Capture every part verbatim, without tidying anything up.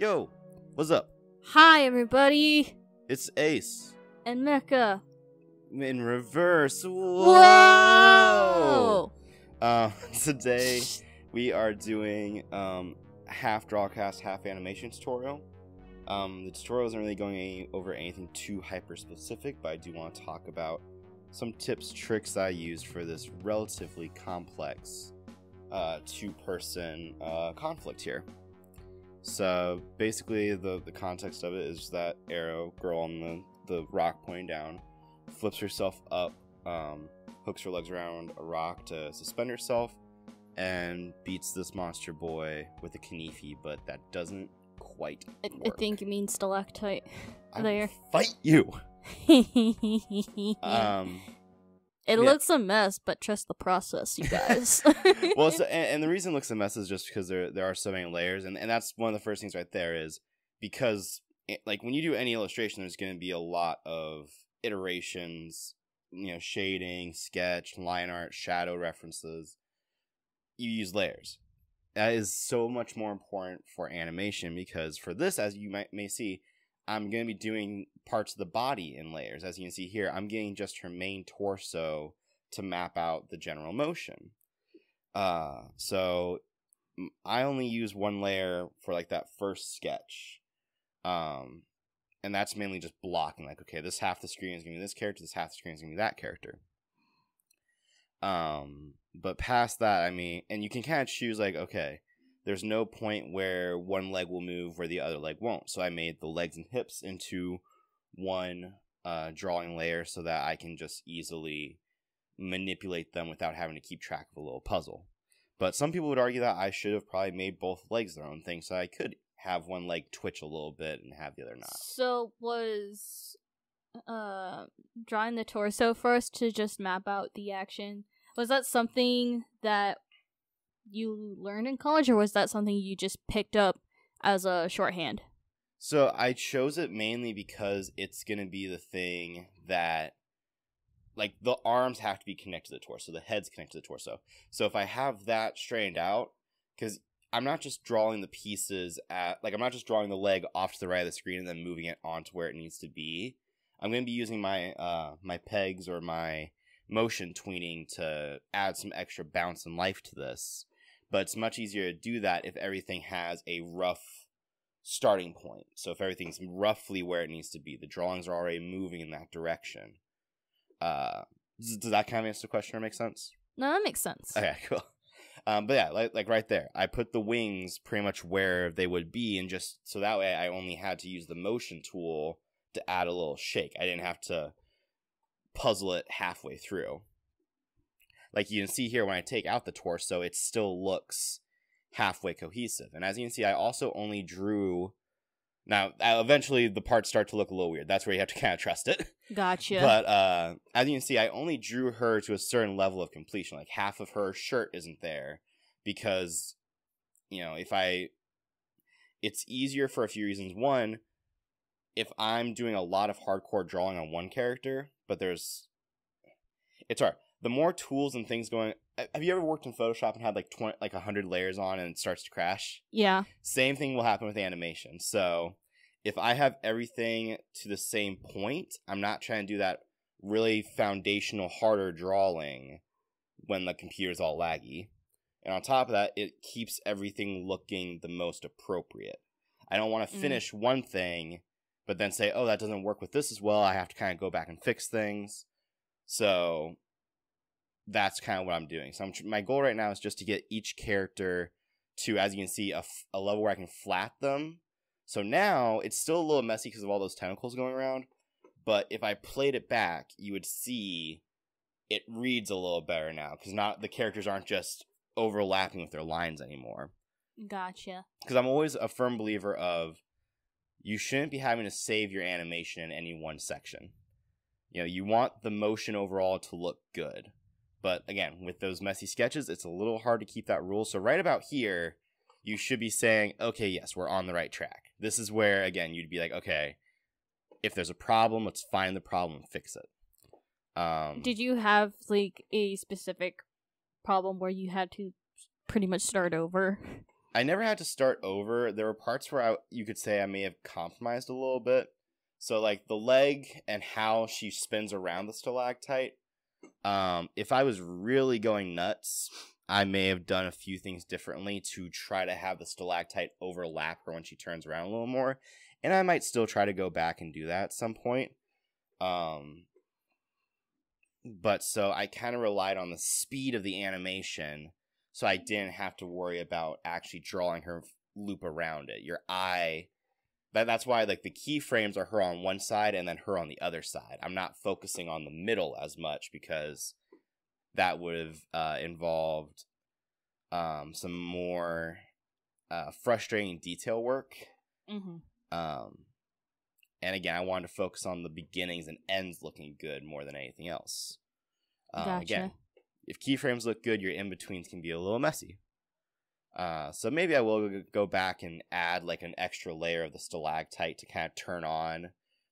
Yo, what's up? Hi, everybody. It's Ace. And Mecca. In reverse. Whoa! Whoa! Uh, today, we are doing um, half drawcast, half animation tutorial. Um, the tutorial isn't really going any, over anything too hyper-specific, but I do want to talk about some tips, tricks I used for this relatively complex uh, two-person uh, conflict here. So basically, the, the context of it is that Arrow, girl on the, the rock pointing down, flips herself up, um, hooks her legs around a rock to suspend herself, and beats this monster boy with a Knifi, but that doesn't quite work. I, I think you mean stalactite. I there. Will fight you! um, it yeah. looks a mess, but trust the process, you guys. Well, so, and, and the reason it looks a mess is just because there, there are so many layers, and, and that's one of the first things right there is, because, it, like, when you do any illustration, there's going to be a lot of iterations, you know, shading, sketch, line art, shadow references. You use layers. That is so much more important for animation because for this, as you might may see, I'm going to be doing parts of the body in layers. As you can see here, I'm getting just her main torso to map out the general motion. Uh, so I only use one layer for like that first sketch. Um, and that's mainly just blocking. Like, okay, this half the screen is going to be this character, this half the screen is going to be that character. Um, but past that, I mean, and you can kind of choose like, okay, there's no point where one leg will move where the other leg won't. So I made the legs and hips into one uh, drawing layer so that I can just easily manipulate them without having to keep track of a little puzzle. But some people would argue that I should have probably made both legs their own thing so I could have one leg twitch a little bit and have the other not. So was... Uh, drawing the torso first to just map out the action, was that something that you learned in college, or was that something you just picked up as a shorthand? So I chose it mainly because it's going to be the thing that, like, the arms have to be connected to the torso, the head's connected to the torso. So if I have that straightened out, because I'm not just drawing the pieces at, like, I'm not just drawing the leg off to the right of the screen and then moving it onto where it needs to be. I'm going to be using my uh, my pegs or my motion tweening to add some extra bounce and life to this. But it's much easier to do that if everything has a rough starting point. So if everything's roughly where it needs to be, the drawings are already moving in that direction. Uh, does, does that kind of answer the question or make sense? No, that makes sense. Okay, cool. Um, but yeah, like, like right there, I put the wings pretty much where they would be, and just so that way I only had to use the motion tool to add a little shake. I didn't have to puzzle it halfway through. Like you can see here, when I take out the torso, it still looks halfway cohesive. And as you can see, I also only drew... Now, eventually the parts start to look a little weird. That's where you have to kind of trust it. Gotcha. But uh, as you can see, I only drew her to a certain level of completion. Like half of her shirt isn't there because, you know, if I... It's easier for a few reasons. One... If I'm doing a lot of hardcore drawing on one character, but there's, it's hard. The more tools and things going, have you ever worked in Photoshop and had like twenty, like a hundred layers on and it starts to crash? Yeah. Same thing will happen with animation. So if I have everything to the same point, I'm not trying to do that really foundational, harder drawing when the computer's all laggy. And on top of that, it keeps everything looking the most appropriate. I don't want to finish mm. one thing but then say, oh, that doesn't work with this as well. I have to kind of go back and fix things. So that's kind of what I'm doing. So I'm tr my goal right now is just to get each character to, as you can see, a, f a level where I can flat them. So now it's still a little messy because of all those tentacles going around. But if I played it back, you would see it reads a little better now because not the characters aren't just overlapping with their lines anymore. Gotcha. Because I'm always a firm believer of, you shouldn't be having to save your animation in any one section. You know, you want the motion overall to look good. But again, with those messy sketches, it's a little hard to keep that rule. So right about here, you should be saying, okay, yes, we're on the right track. This is where, again, you'd be like, okay, if there's a problem, let's find the problem and fix it. Um, Did you have, like, a specific problem where you had to pretty much start over? I never had to start over. There were parts where I, you could say I may have compromised a little bit. So like the leg and how she spins around the stalactite. Um, if I was really going nuts, I may have done a few things differently to try to have the stalactite overlap her when she turns around a little more. And I might still try to go back and do that at some point. Um, but so I kind of relied on the speed of the animation, so I didn't have to worry about actually drawing her loop around it. Your eye, that, that's why like the keyframes are her on one side and then her on the other side. I'm not focusing on the middle as much because that would have uh, involved um, some more uh, frustrating detail work. Mm-hmm. Um, and again, I wanted to focus on the beginnings and ends looking good more than anything else. Um, gotcha. Again, if keyframes look good, your in-betweens can be a little messy. Uh, so maybe I will go back and add like an extra layer of the stalactite to kind of turn on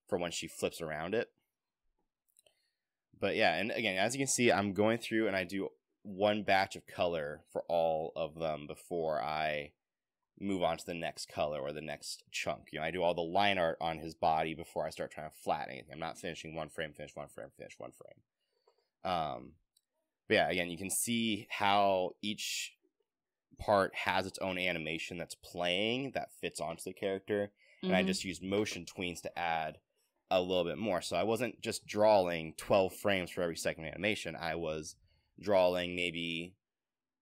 for when she flips around it. But yeah, and again, as you can see, I'm going through and I do one batch of color for all of them before I move on to the next color or the next chunk. You know, I do all the line art on his body before I start trying to flatten anything. I'm not finishing one frame, finish one frame, finish one frame. Um, but yeah, again, you can see how each part has its own animation that's playing that fits onto the character. Mm-hmm. And I just used motion tweens to add a little bit more. So I wasn't just drawing twelve frames for every second animation. I was drawing maybe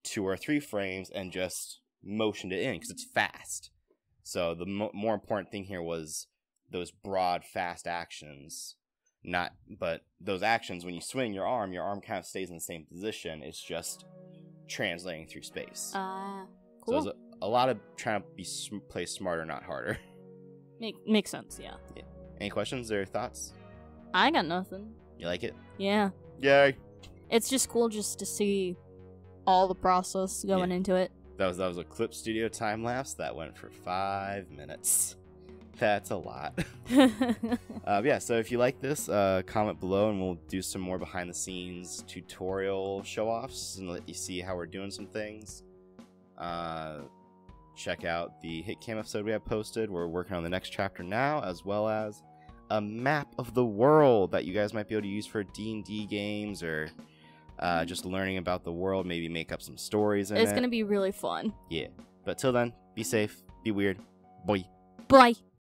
two or three frames and just motioned it in because it's fast. So the mo more important thing here was those broad, fast actions. Not, but those actions, when you swing your arm, your arm kind of stays in the same position. It's just translating through space. Ah, uh, cool. So it was a, a lot of trying to be sm play smarter, not harder. Make makes sense, yeah. Yeah. Any questions or thoughts? I got nothing. You like it? Yeah. Yay. It's just cool just to see all the process going yeah. into it. That was that was a Clip Studio time lapse that went for five minutes. That's a lot. uh, yeah. So if you like this, uh, comment below, and we'll do some more behind the scenes tutorial show offs and let you see how we're doing some things. Uh, Check out the HitCam episode we have posted. We're working on the next chapter now, as well as a map of the world that you guys might be able to use for D and D games or uh, just learning about the world, maybe make up some stories in it. It's going to be really fun. Yeah. But till then, be safe, be weird. Bye. Bye.